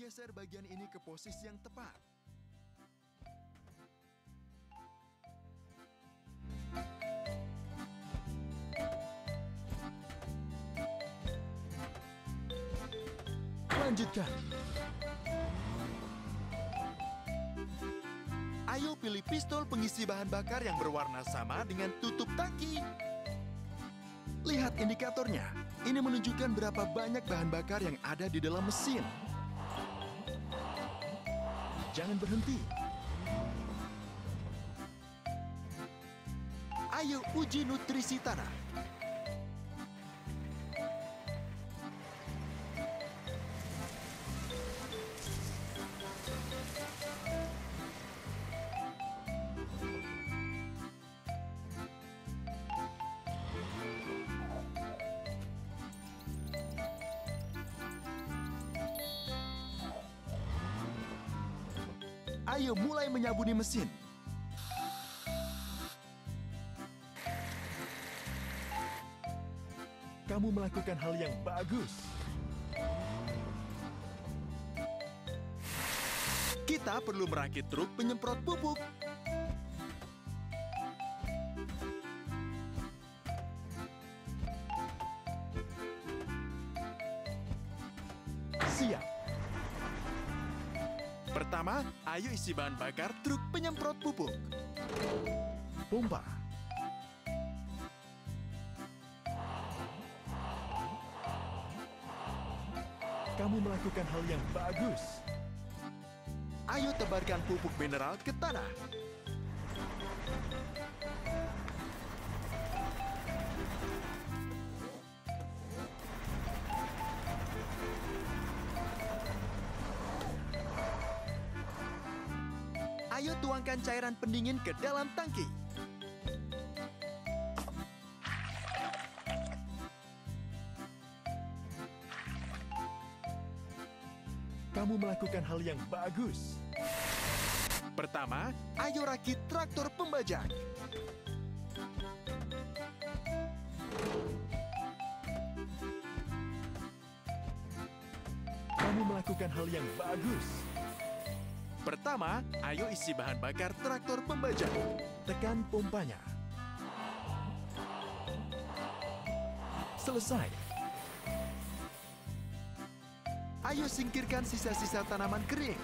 geser bagian ini ke posisi yang tepat. Lanjutkan. Ayo pilih pistol pengisi bahan bakar yang berwarna sama dengan tutup tangki. Lihat indikatornya. Ini menunjukkan berapa banyak bahan bakar yang ada di dalam mesin. Jangan berhenti. Ayo uji nutrisi tanah. Ayo mulai menyabuni mesin. Kamu melakukan hal yang bagus. Kita perlu merakit truk penyemprot pupuk. Siap. Pertama, ayo isi bahan bakar truk penyemprot pupuk. Pompa. Kamu melakukan hal yang bagus. Ayo tebarkan pupuk mineral ke tanah. Ayo tuangkan cairan pendingin ke dalam tangki. Kamu melakukan hal yang bagus. Pertama, ayo rakit traktor pembajak. Kamu melakukan hal yang bagus. Pertama, ayo isi bahan bakar traktor pembajak. Tekan pompanya. Selesai. Ayo singkirkan sisa-sisa tanaman kering.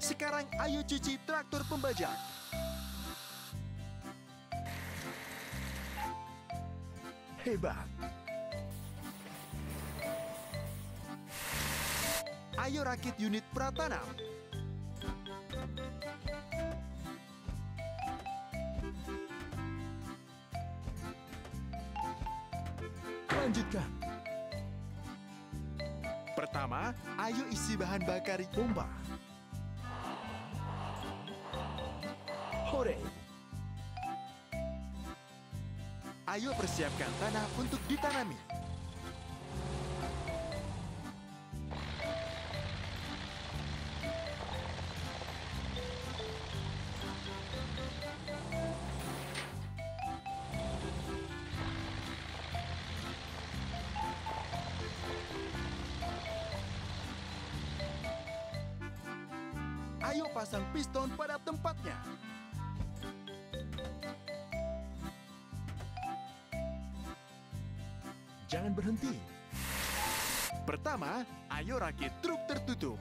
Sekarang ayo cuci traktor pembajak. Hebat. Ayo rakit unit pratanam. Lanjutkan. Pertama, ayo isi bahan bakar pompa. Ayo persiapkan tanah untuk ditanami. Ayo pasang piston pada tempatnya. Jangan berhenti. Pertama, ayo rakit truk tertutup.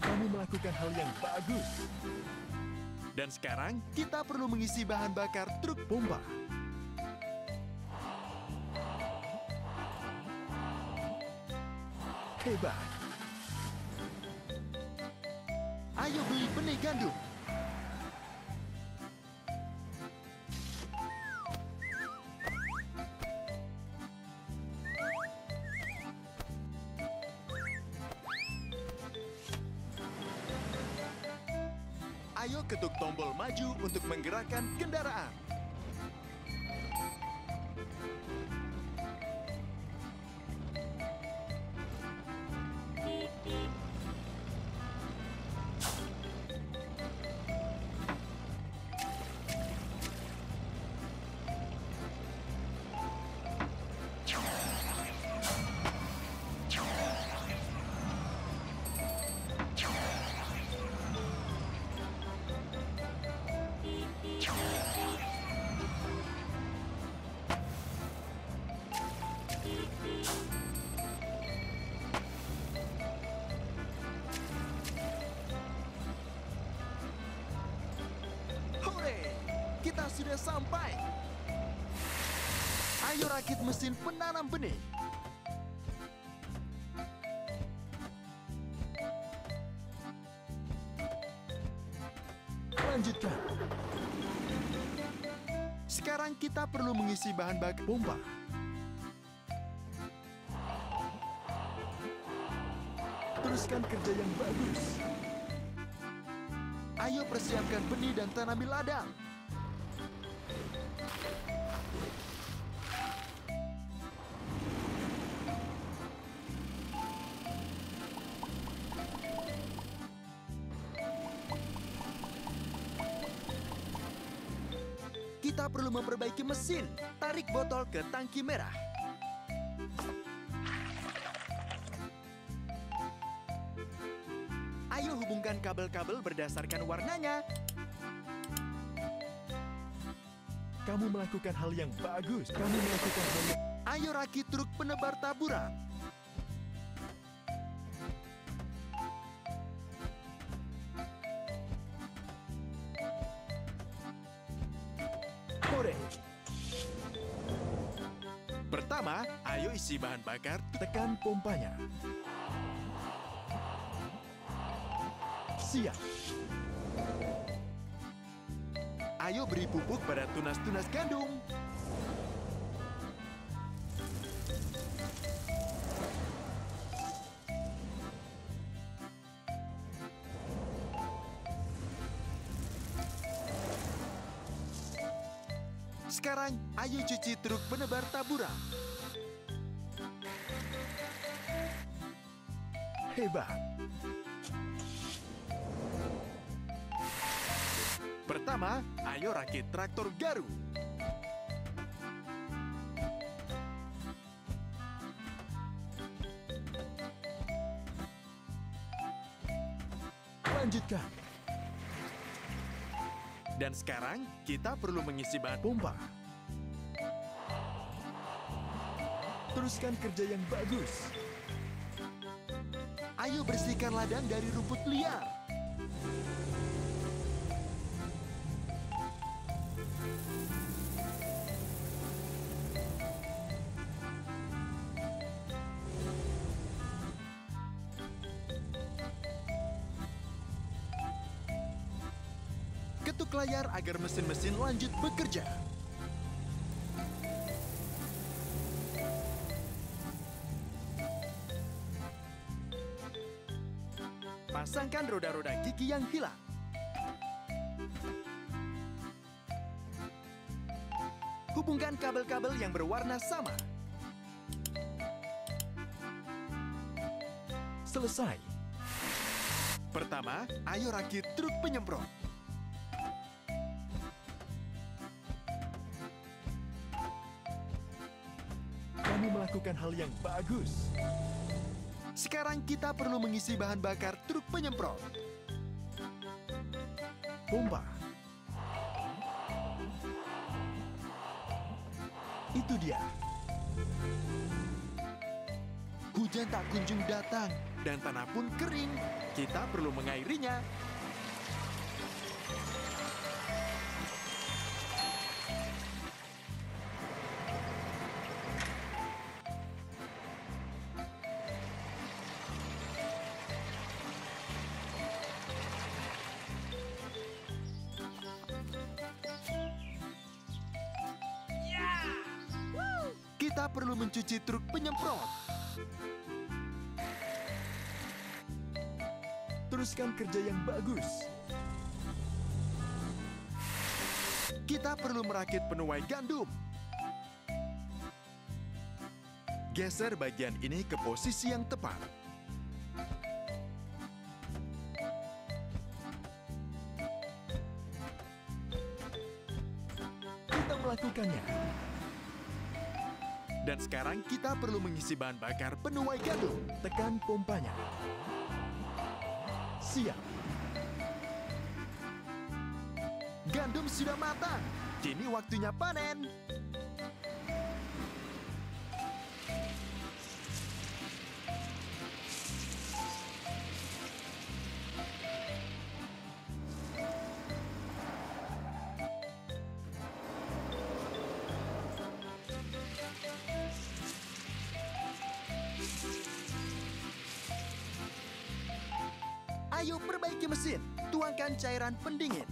Kamu melakukan hal yang bagus. Dan sekarang, kita perlu mengisi bahan bakar truk pompa. Hebat. Ayo beli benih gandum. ketuk tombol maju untuk menggerakkan kendaraan. Kita sudah sampai. Ayo rakit mesin penanam benih. Lanjutkan. Sekarang kita perlu mengisi bahan bakar pompa. Teruskan kerja yang bagus. Ayo persiapkan benih dan tanami ladang. Kita perlu memperbaiki mesin. Tarik botol ke tangki merah. Ayo hubungkan kabel-kabel berdasarkan warnanya. Kamu melakukan hal yang bagus. Ayo rakit truk penebar taburan. Hore. Pertama, ayo isi bahan bakar. Tekan pompanya. Siap. Ayo beri pupuk pada tunas-tunas gandum. Sekarang, ayo cuci truk penebar taburan. Hebat! Pertama, ayo rakit traktor Garu. Lanjutkan. Dan sekarang, kita perlu mengisi bahan pompa. Teruskan kerja yang bagus. Ayo bersihkan ladang dari rumput liar. Ketuk layar agar mesin-mesin lanjut bekerja. Pasangkan roda-roda gigi yang hilang. Hubungkan kabel-kabel yang berwarna sama. Selesai. Pertama, ayo rakit truk penyemprot. Melakukan hal yang bagus. Sekarang kita perlu mengisi bahan bakar truk penyemprot. Pompa. Itu dia. Hujan tak kunjung datang dan tanah pun kering. Kita perlu mengairinya. Kita perlu mencuci truk penyemprot. Teruskan kerja yang bagus. Kita perlu merakit penuai gandum. Geser bagian ini ke posisi yang tepat. Kita melakukannya. Dan sekarang kita perlu mengisi bahan bakar penuai gandum. Tekan pompanya. Siap. Gandum sudah matang. Kini waktunya panen. Ayo perbaiki mesin, tuangkan cairan pendingin.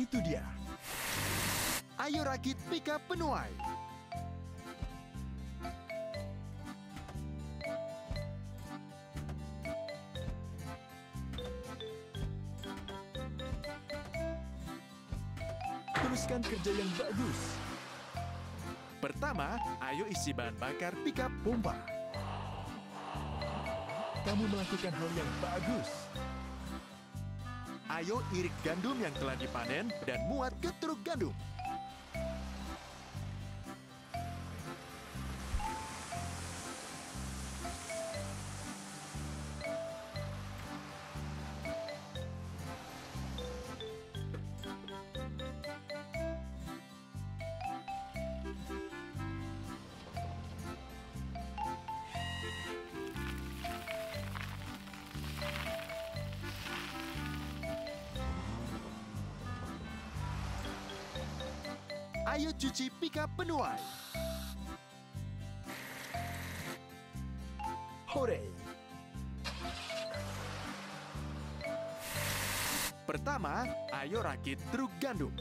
Itu dia. Ayo rakit pickup penuai. Teruskan kerja yang bagus. Pertama, ayo isi bahan bakar pickup pompa. Kamu melakukan hal yang bagus. Ayo irit gandum yang telah dipanen dan muat ke truk gandum. Ayo cuci pickup penuai. Hore! Pertama, ayo rakit truk gandum.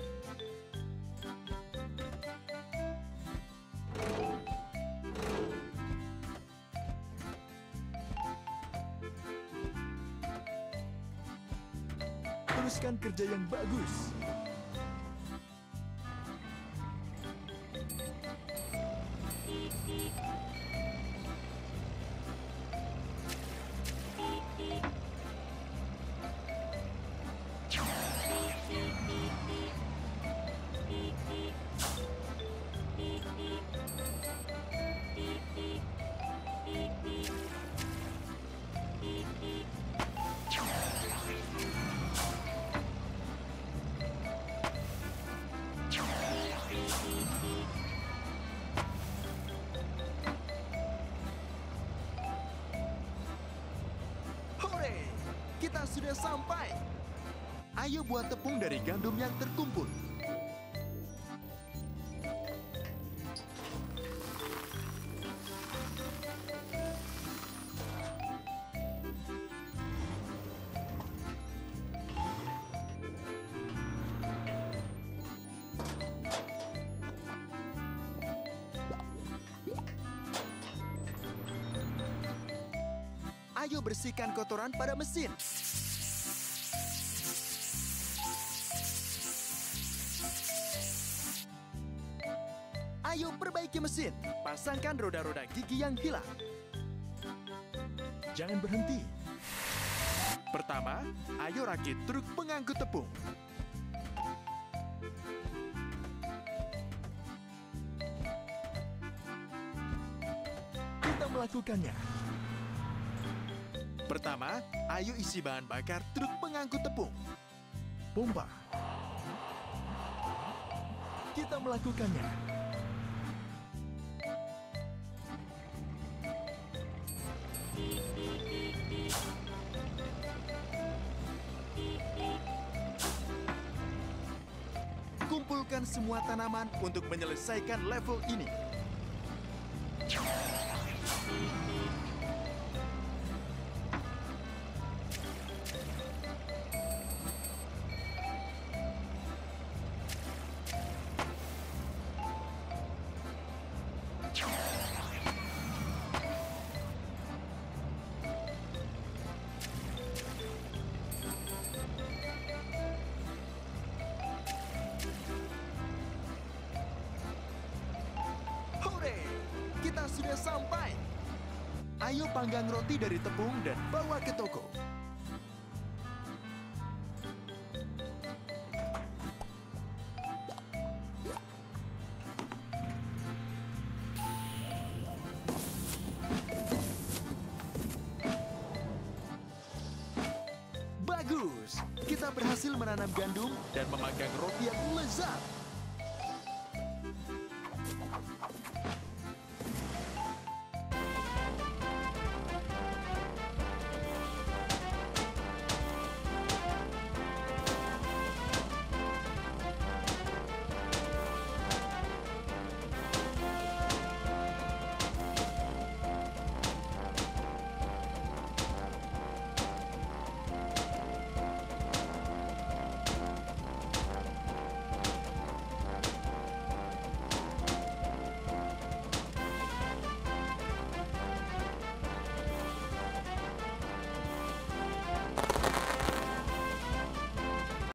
Teruskan kerja yang bagus. Sudah sampai. Ayo buat tepung dari gandum yang terkumpul. Ayo bersihkan kotoran pada mesin. Ayo perbaiki mesin, pasangkan roda-roda gigi yang hilang. Jangan berhenti. Pertama, ayo rakit truk pengangkut tepung. Kita melakukannya. Pertama, ayo isi bahan bakar truk pengangkut tepung. Pompa. Kita melakukannya. Kumpulkan semua tanaman untuk menyelesaikan level ini. kita sudah sampai. Ayo panggang roti dari tepung dan bawa ke toko. Bagus, kita berhasil menanam gandum dan memanggang roti yang lezat.